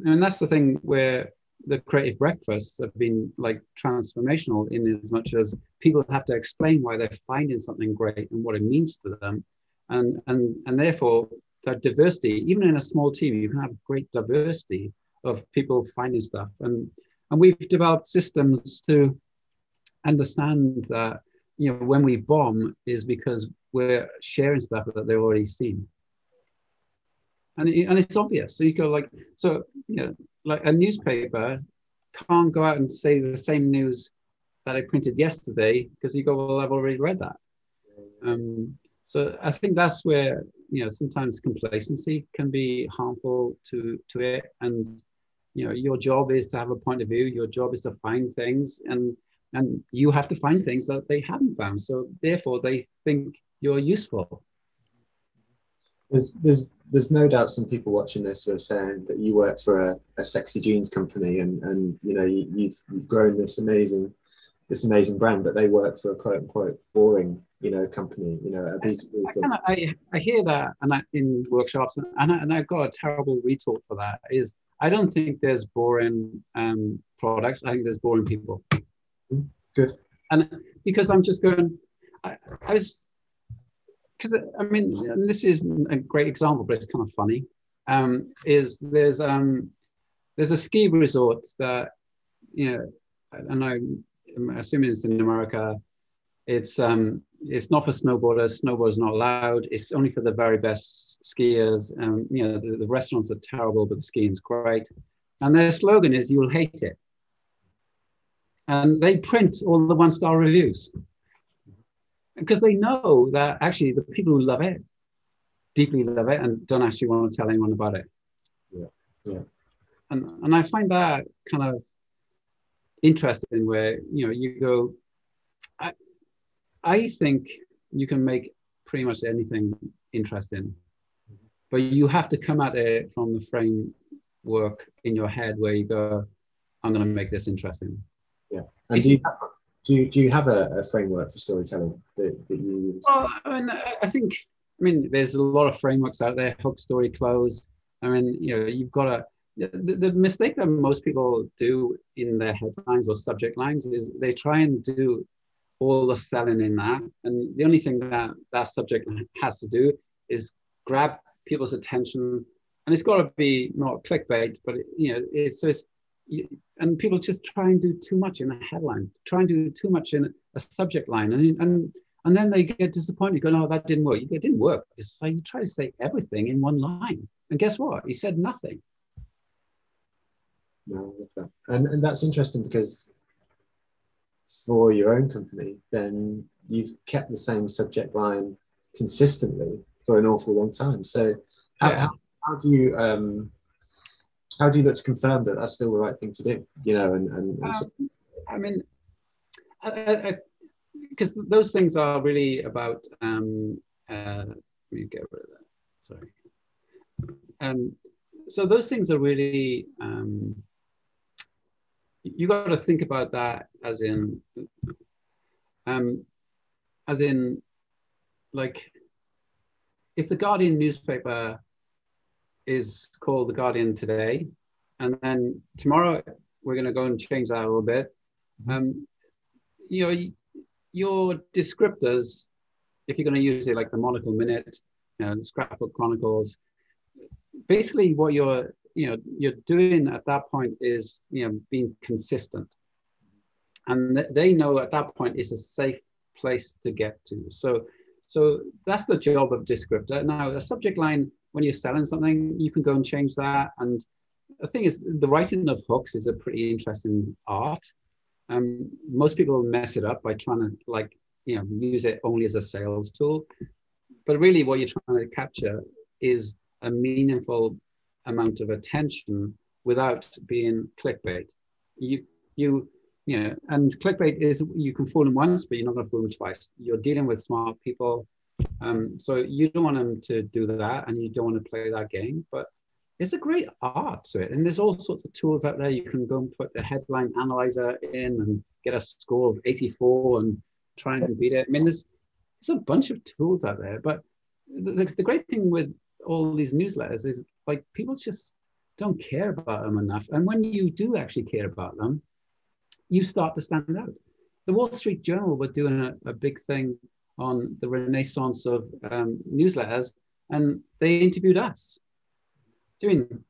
and that's the thing where the creative breakfasts have been like transformational, in as much as people have to explain why they're finding something great and what it means to them, and therefore that diversity, even in a small team, you can have great diversity of people finding stuff, and we've developed systems to understand that, you know, when we bomb is because we're sharing stuff that they've already seen, and it's obvious. So you go like, so, you know, like a newspaper can't go out and say the same news that I printed yesterday, because you go, well, I've already read that. So I think that's where, you know, sometimes complacency can be harmful to it, and, you know, your job is to have a point of view. Your job is to find things, and you have to find things that they haven't found. So therefore they think you're useful. There's no doubt some people watching this are saying that you work for a sexy jeans company, and you know, you've grown this amazing brand, but they work for a quote unquote boring, you know, company, you know, a B2B thing. I hear that in workshops, and I've got a terrible retort for that. Is, I don't think there's boring products. I think there's boring people. Good. And because I'm just going, I mean, and this is a great example, but it's kind of funny. Is there's a ski resort that, you know, and I'm assuming it's in America. It's not for snowboarders. Snowboarders not allowed. It's only for the very best skiers. You know, the restaurants are terrible, but the skiing's great. And their slogan is, "You'll hate it." And they print all the 1-star reviews, because they know that actually the people who love it, deeply love it, and don't actually want to tell anyone about it. Yeah, yeah. And I find that kind of interesting, where, you know, you go, I think you can make pretty much anything interesting, but you have to come at it from the framework in your head where you go, I'm going to make this interesting. Yeah. And do you have a framework for storytelling that you use? Well, I mean, I think there's a lot of frameworks out there. Hook, story, close. I mean, you know, you've got to. The mistake that most people do in their headlines or subject lines is they try and do all the selling in that. And the only thing that that subject has to do is grab people's attention. And it's got to be not clickbait, but you know, it's just, and people just try and do too much in a headline, try and do too much in a subject line. And then they get disappointed, going, oh, that didn't work. It didn't work. It's like you try to say everything in one line. And guess what? He said nothing. No, I love that. And that's interesting because for your own company, then you've kept the same subject line consistently for an awful long time. So how do you look to confirm that that's still the right thing to do? You know, and so I mean, because those things are really about, let me get rid of that, sorry. So those things are really, you got to think about that as in like, if the Guardian newspaper is called The Guardian today, and then tomorrow we're going to go and change that a little bit. You know, your descriptors, if you're going to use it like the Monocle Minute, you know, Scrapbook Chronicles, basically what you're, you know, you're doing at that point is, you know, being consistent. And they know at that point it's a safe place to get to. So that's the job of descriptor. Now, the subject line, when you're selling something, you can go and change that. And the thing is, the writing of hooks is a pretty interesting art. Most people mess it up by trying to, like, you know, use it only as a sales tool. But really what you're trying to capture is a meaningful amount of attention without being clickbait. You know, and clickbait is, you can fool them once, but you're not going to fool them twice. You're dealing with smart people. So you don't want them to do that, and you don't want to play that game, but it's a great art to it. And there's all sorts of tools out there. You can go and put the headline analyzer in and get a score of 84 and try and beat it. I mean, there's a bunch of tools out there, but the great thing with all these newsletters is like people just don't care about them enough. And when you do actually care about them, you start to stand out. The Wall Street Journal were doing a big thing on the renaissance of newsletters, and they interviewed us doing them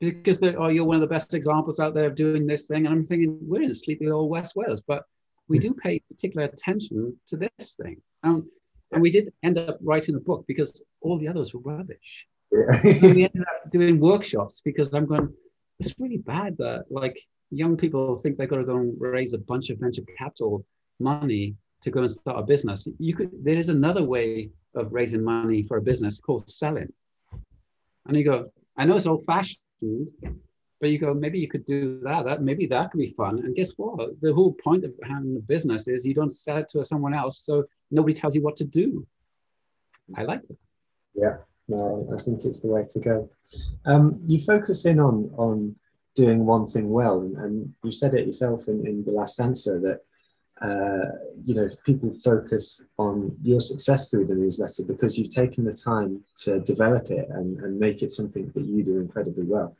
because they're, oh, you're one of the best examples out there of doing this thing. And I'm thinking, we're in sleepy old West Wales, but we do pay particular attention to this thing. And we did end up writing a book because all the others were rubbish. Yeah. We ended up doing workshops because I'm going, it's really bad that like young people think they've got to go and raise a bunch of venture capital money to go and start a business. There is another way of raising money for a business called selling. And you go, I know it's old fashioned, but you go, maybe you could do that, maybe that could be fun. And guess what? The whole point of having a business is you don't sell it to someone else, so nobody tells you what to do. I like it. Yeah, no, I think it's the way to go. You focus in on doing one thing well, and you said it yourself in the last answer that you know, people focus on your success through the newsletter because you've taken the time to develop it and make it something that you do incredibly well.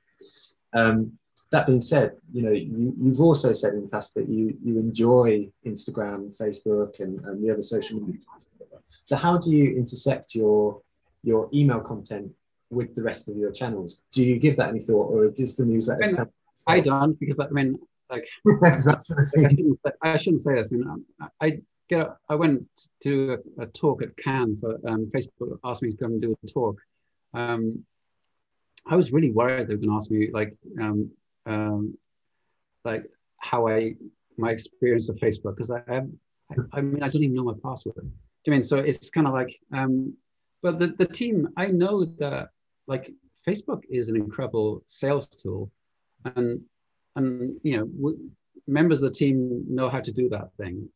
That being said, you know, you've also said in the past that you enjoy Instagram, Facebook, and the other social media. So how do you intersect your email content with the rest of your channels? Do you give that any thought, or does the newsletter stand? I don't, because I mean, like, I shouldn't say this. I mean, I went to a talk at Cannes for Facebook asked me to come and do a talk. I was really worried they were going to ask me like how my experience of Facebook, because I mean, I don't even know my password. Do you mean? So it's kind of like, but the team, I know that like Facebook is an incredible sales tool, and you know, members of the team know how to do that thing,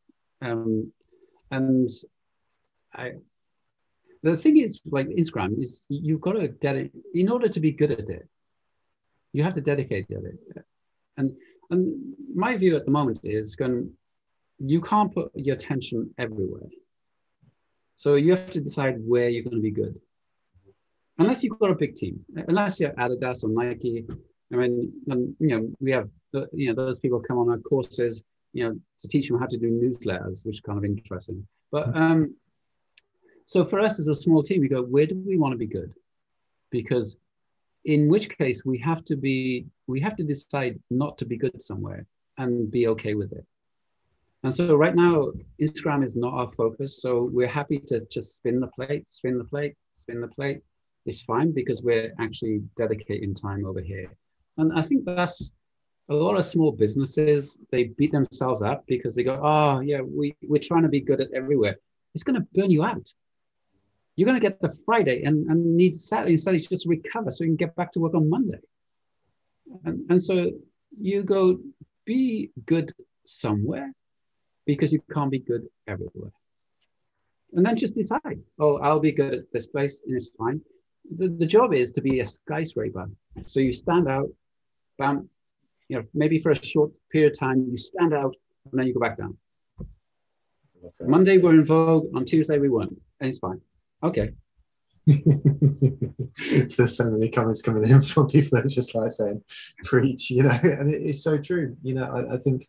The thing is, like Instagram, is you've got to dedicate. In order to be good at it, you have to dedicate to it. And my view at the moment is, you can't put your attention everywhere. So you have to decide where you're going to be good. Unless you've got a big team, unless you're Adidas or Nike. I mean, you know, we have those people come on our courses, you know, to teach them how to do newsletters, which is kind of interesting. But so for us as a small team, we go, where do we want to be good? Because in which case we have to be, we have to decide not to be good somewhere and be okay with it. And so right now, Instagram is not our focus. So we're happy to just spin the plate. It's fine because we're actually dedicating time over here. And I think that's a lot of small businesses, they beat themselves up because they go, oh yeah, we're trying to be good at everywhere. It's going to burn you out. You're going to get to Friday and need Saturday and Sunday to just recover so you can get back to work on Monday. And so you go, be good somewhere because you can't be good everywhere. And then just decide, oh, I'll be good at this place and it's fine. The job is to be a skyscraper. So you stand out, bam, you know, maybe for a short period of time, you stand out and then you go back down. Okay. Monday we're in vogue, on Tuesday we weren't, and it's fine. Okay. There's so many comments coming in from people that are just like saying, preach, you know, and it's so true. You know, I think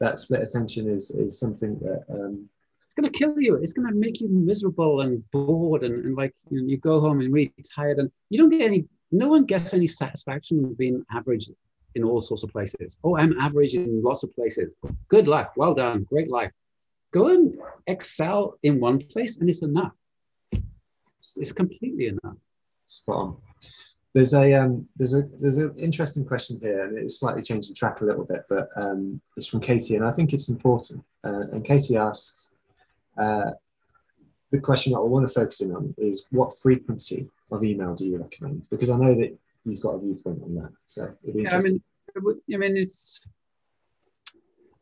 that split attention is something that... it's going to kill you. It's going to make you miserable and bored and like, you know, you go home and really tired and you don't get any, no one gets any satisfaction from being average in all sorts of places. Oh, I'm average in lots of places. Good luck. Well done. Great life. Go and excel in one place and it's enough. It's completely enough. Spot on. There's an interesting question here, and it's slightly changing track a little bit, but it's from Katie, and I think it's important. And Katie asks, the question that I want to focus in on is, what frequency of email do you recommend? Because I know that you've got a viewpoint on that. So it'd be interesting.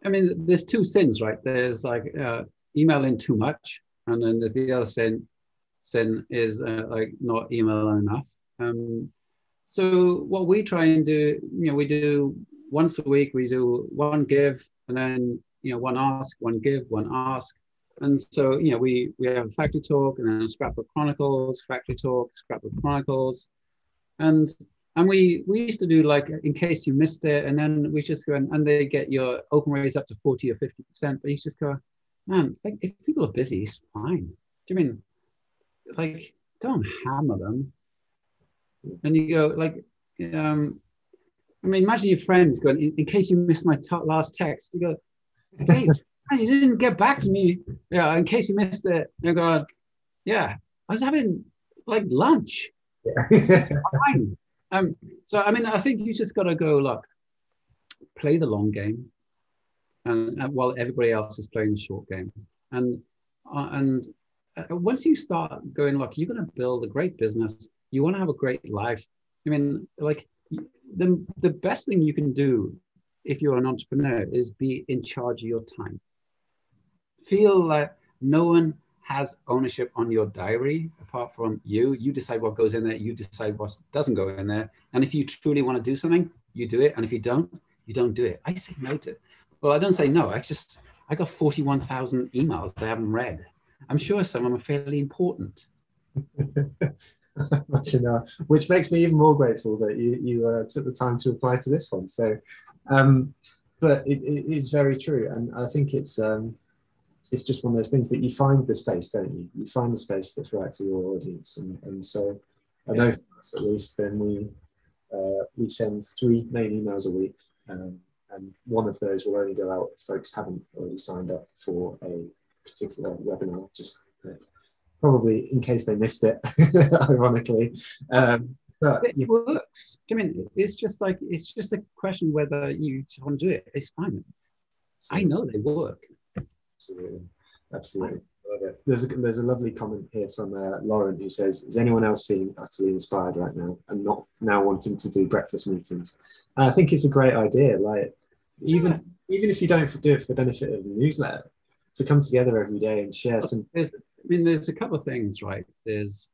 I mean, there's two sins, right? There's like emailing too much, and then there's the other sin is like not emailing enough. So what we try and do, you know, we do once a week, we do one give, and then, you know, one ask, one give, one ask. And so, you know, we have a factory talk and then a Scrapbook Chronicles, factory talk, Scrapbook Chronicles. And we used to do like, in case you missed it, and then we just go and they get your open rates up to 40 or 50%, but you just go, man, like if people are busy, it's fine. Do you mean, like, don't hammer them? And you go like, I mean, imagine your friends going, in case you missed my last text, you go, hey, man, you didn't get back to me. Yeah, in case you missed it. And you go, yeah, I was having like lunch. Yeah. Fine. So, I mean, I think you just got to go, look, play the long game, and while everybody else is playing the short game. And once you start going, look, you're going to build a great business. You want to have a great life. I mean, like the best thing you can do if you're an entrepreneur is be in charge of your time. Feel like no one has ownership on your diary apart from you. You decide what goes in there. You decide what doesn't go in there. And if you truly want to do something, you do it. And if you don't do it. I say no to it. Well, I don't say no. I got 41,000 emails I haven't read. I'm sure some of them are fairly important. Which makes me even more grateful that you took the time to apply to this one. So, but it is very true. And I think it's just one of those things that you find the space, don't you? You find the space that's right for your audience. And so I know for us at least, then we send 3 main emails a week. And one of those will only go out if folks haven't already signed up for a particular webinar, just probably in case they missed it, ironically. But it works. I mean, it's just a question whether you want to do it. It's fine. Absolutely. I know they work. Absolutely. Love it. There's a lovely comment here from Lauren who says, is anyone else feeling utterly inspired right now and not now wanting to do breakfast meetings? And I think it's a great idea. Like even if you don't do it for the benefit of the newsletter, to come together every day and share some. I mean, there's a couple of things, right? There's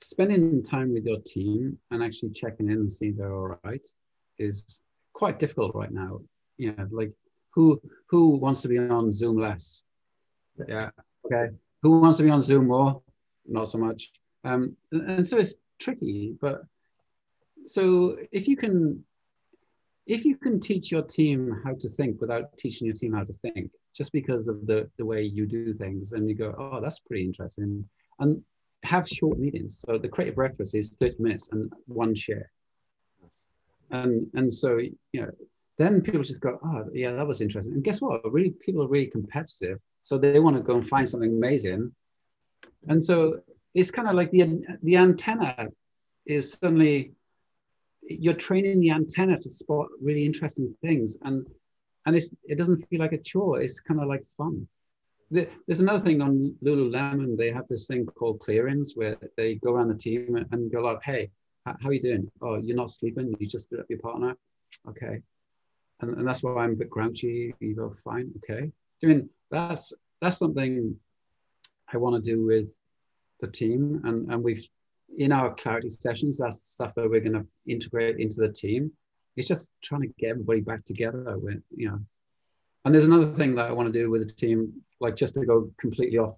spending time with your team and actually checking in and seeing they're all right is quite difficult right now. You know, like who wants to be on Zoom less? Yeah, okay. Who wants to be on Zoom more? Not so much. And so it's tricky, but so if you can If you can teach your team how to think without teaching your team how to think, just because of the way you do things, and you go, oh, that's pretty interesting, and have short meetings. So the creative breakfast is 30 minutes and one share. And so, you know, then people just go, oh, yeah, that was interesting. And guess what? Really, people are really competitive. So they want to go and find something amazing. And so it's kind of like the antenna is suddenly, you're training the antenna to spot really interesting things. And it's, it doesn't feel like a chore. It's kind of like fun. There's another thing on Lululemon. They have this thing called clearings where they go around the team and go like, hey, how are you doing? Oh, you're not sleeping. You just split up your partner. Okay. And that's why I'm a bit grouchy. You go, fine. Okay. I mean, that's something I want to do with the team. And we've, in our clarity sessions, that's stuff that we're going to integrate into the team. It's just trying to get everybody back together with, you know. And there's another thing that I want to do with the team, like just to go completely off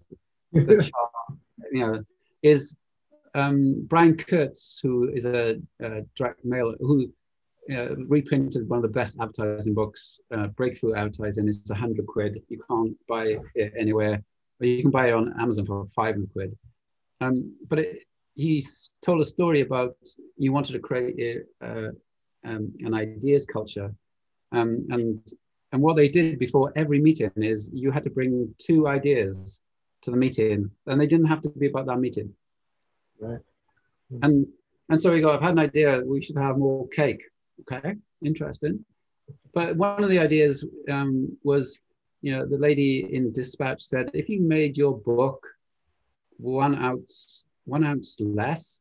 the chart, you know, is Brian Kurtz, who is a direct mailer, who reprinted one of the best advertising books, Breakthrough Advertising. It's 100 quid. You can't buy it anywhere, but you can buy it on Amazon for 500 quid. But he's told a story about he wanted to create an ideas culture. And what they did before every meeting is you had to bring two ideas to the meeting, and they didn't have to be about that meeting. Right. Yes. And so we go, I've had an idea, we should have more cake. Okay, interesting. But one of the ideas was, you know, the lady in dispatch said, if you made your book one ounce less,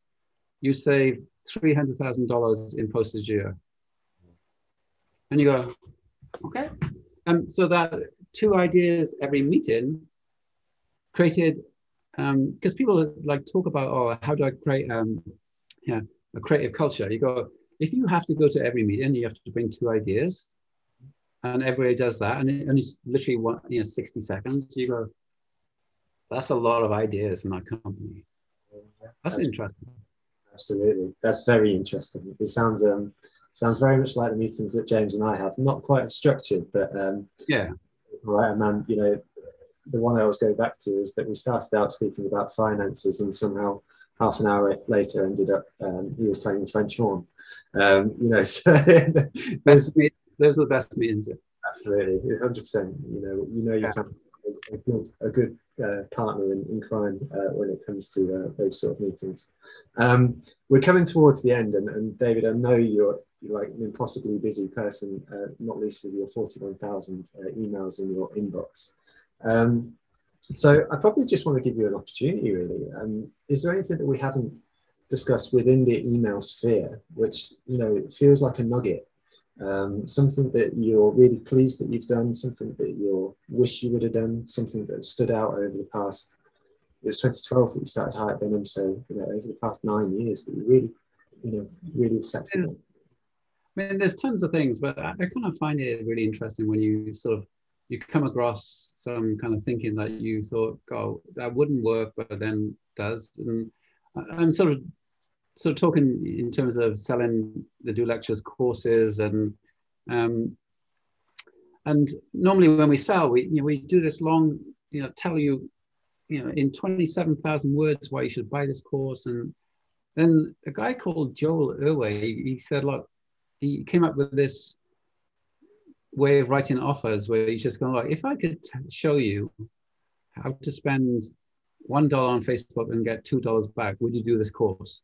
you save $300,000 in postage a year. And you go, okay. And so that two ideas every meeting created, because people like talk about, oh, how do I create a creative culture? You go, if you have to go to every meeting, you have to bring two ideas, and everybody does that, and it's literally 60 seconds. You go, that's a lot of ideas in our company. That's interesting. Absolutely, that's very interesting. It sounds sounds very much like the meetings that James and I have. Not quite structured, but yeah, right. And then, you know, the one I always go back to is that we started out speaking about finances, and somehow half an hour later ended up he was playing the French horn. You know, so those are the best meetings. Absolutely, 100%. You know, you have a good partner in crime when it comes to those sort of meetings. We're coming towards the end, and David, I know you're like an impossibly busy person, not least with your 41,000 emails in your inbox. So I probably just want to give you an opportunity, really. Is there anything that we haven't discussed within the email sphere, which, you know, feels like a nugget, something that you're really pleased that you've done, something that you wish you would have done, something that stood out over the past, it was 2012 that you started Hiut Denim, so, you know, over the past 9 years that you really, you know, really reflected on? I mean, there's tons of things, but I kind of find it really interesting when you sort of, you come across some kind of thinking that you thought, oh, that wouldn't work, but then does. And I'm sort of talking in terms of selling the Do Lectures courses, and normally when we sell, we do this long, tell you, in 27,000 words why you should buy this course. And then a guy called Joel Irway, he said, look, he came up with this way of writing offers where you just go like, if I could show you how to spend $1 on Facebook and get $2 back, would you do this course?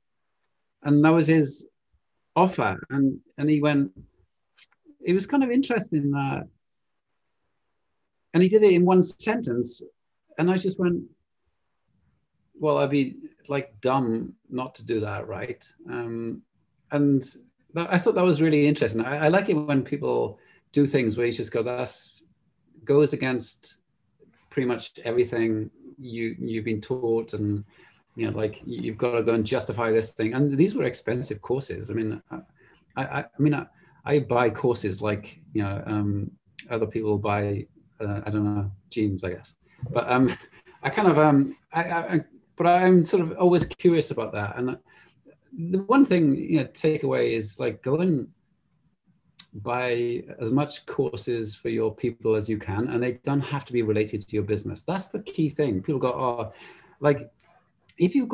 And that was his offer. And he went, it was kind of interesting that, and he did it in one sentence. And I just went, well, I'd be like dumb not to do that, right? And I thought that was really interesting. I like it when people do things where you just go, that's goes against pretty much everything you've been taught, and like you've got to go and justify this thing. And these were expensive courses. I mean, I buy courses like other people buy I don't know, jeans, I guess. But I kind of but I'm sort of always curious about that. And the one thing takeaway is like go and buy as much courses for your people as you can, and they don't have to be related to your business. That's the key thing. People go, oh, like, if you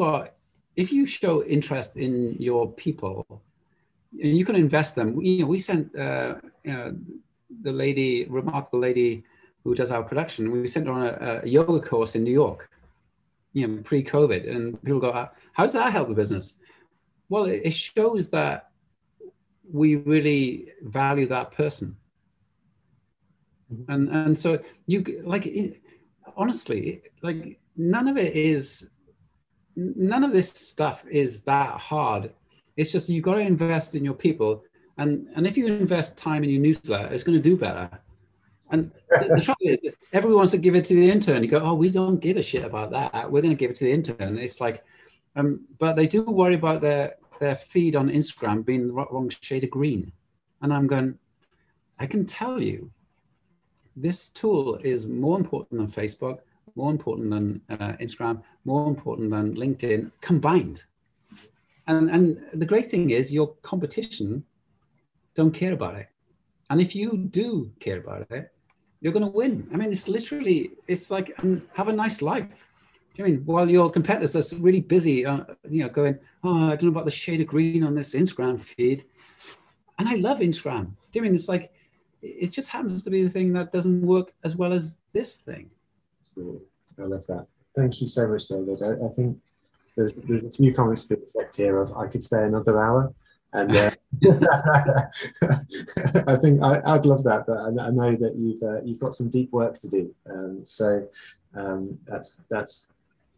show interest in your people, and you can invest them. You know, we sent the lady, remarkable lady who does our production, we sent her on a yoga course in New York, you know, pre-COVID, and people go, how does that help the business? Well, it shows that we really value that person. Mm-hmm. And so you, like, honestly, like, none of this stuff is that hard. It's just, you've got to invest in your people. And if you invest time in your newsletter, it's going to do better. And the trouble is that everyone wants to give it to the intern. You go, oh, we don't give a shit about that. We're going to give it to the intern. It's like, but they do worry about their feed on Instagram being the wrong shade of green. And I'm going, I can tell you, this tool is more important than Facebook, more important than Instagram, more important than LinkedIn combined. And the great thing is your competition don't care about it. And if you do care about it, you're going to win. I mean, it's literally, it's like, have a nice life. I mean, while your competitors are really busy, you know, going, oh, I don't know about the shade of green on this Instagram feed. And I love Instagram. I mean, it's like, it just happens to be the thing that doesn't work as well as this thing. Absolutely. I love that. Thank you so much, David. I think there's a few comments to reflect here of, I could stay another hour. And I think I'd love that, but I know that you've got some deep work to do. So that's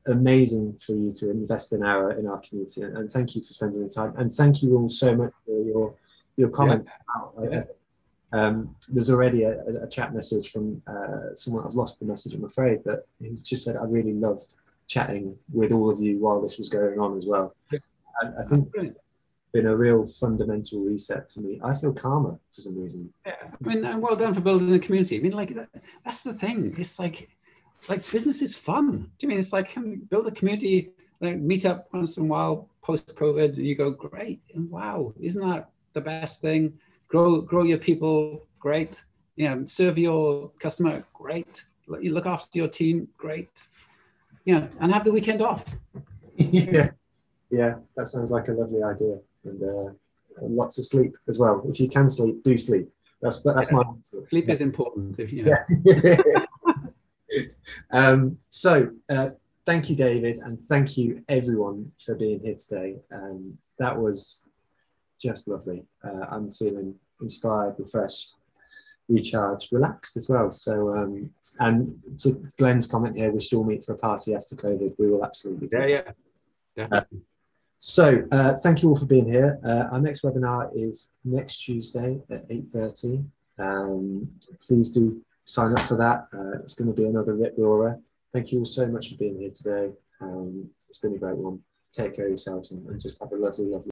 amazing for you to invest an hour in our community, and thank you for spending the time, and thank you all so much for your comments. Yeah. Yeah. There's already a chat message from someone. I've lost the message, I'm afraid, but he just said, I really loved chatting with all of you while this was going on as well. Yeah. I think it's been a real fundamental reset for me. I feel calmer for some reason. Yeah, I mean, and well done for building a community. I mean, like, that's the thing. It's like business is fun. Do you mean, it's like, build a community, like, meet up once in a while post-COVID, and you go, great, and wow, isn't that the best thing? Grow your people, great. You know, serve your customer, great. You look after your team, great. You know, and have the weekend off. Yeah, that sounds like a lovely idea, and lots of sleep as well. If you can sleep, do sleep. That's my answer. Sleep is important, if you know. Yeah. So thank you, David, and thank you everyone for being here today. That was just lovely. I'm feeling inspired, refreshed, recharged, relaxed as well. So and to Glenn's comment here, we should all meet for a party after COVID. We will absolutely do. Yeah, definitely. So thank you all for being here. Our next webinar is next Tuesday at 8:30. Please do sign up for that. It's going to be another rip roarer. Thank you all so much for being here today. It's been a great one. Take care of yourselves, and just have a lovely, lovely